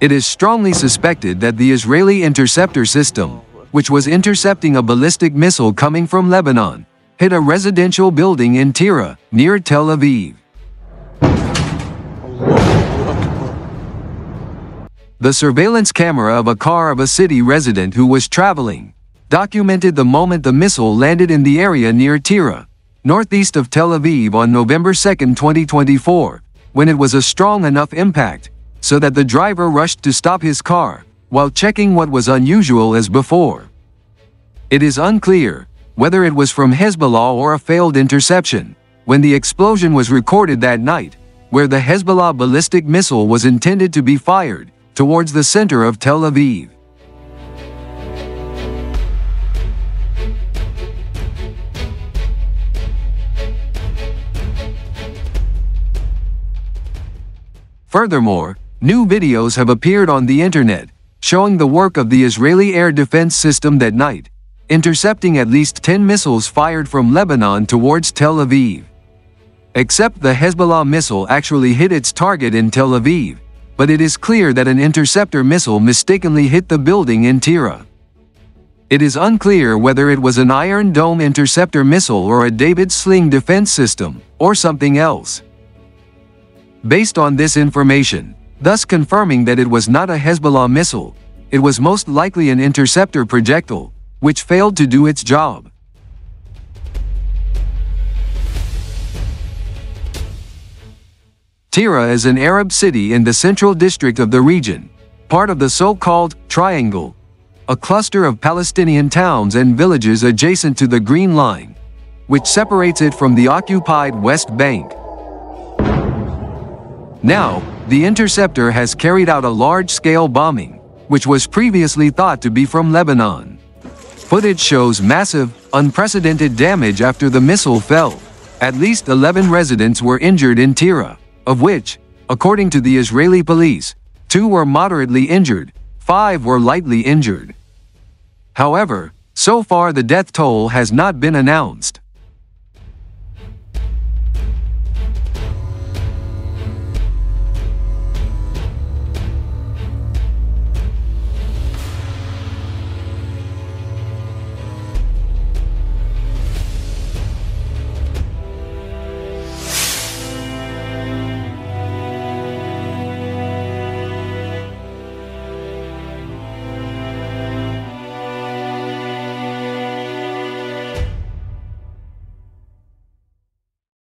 It is strongly suspected that the Israeli interceptor system, which was intercepting a ballistic missile coming from Lebanon, hit a residential building in Tira, near Tel Aviv. The surveillance camera of a car of a city resident who was traveling documented the moment the missile landed in the area near Tira, northeast of Tel Aviv on November 2, 2024, when it was a strong enough impact so that the driver rushed to stop his car, while checking what was unusual as before. It is unclear whether it was from Hezbollah or a failed interception, when the explosion was recorded that night, where the Hezbollah ballistic missile was intended to be fired towards the center of Tel Aviv. Furthermore, new videos have appeared on the internet, showing the work of the Israeli air defense system that night, intercepting at least 10 missiles fired from Lebanon towards Tel Aviv. Except the Hezbollah missile actually hit its target in Tel Aviv, but it is clear that an interceptor missile mistakenly hit the building in Tira. It is unclear whether it was an Iron Dome interceptor missile or a David Sling defense system, or something else. Based on this information, thus confirming that it was not a Hezbollah missile, it was most likely an interceptor projectile, which failed to do its job. Tira is an Arab city in the central district of the region, part of the so-called Triangle, a cluster of Palestinian towns and villages adjacent to the Green Line, which separates it from the occupied West Bank. Now, the interceptor has carried out a large-scale bombing, which was previously thought to be from Lebanon. Footage shows massive, unprecedented damage after the missile fell. At least 11 residents were injured in Tira, of which, according to the Israeli police, 2 were moderately injured, 5 were lightly injured. However, so far the death toll has not been announced.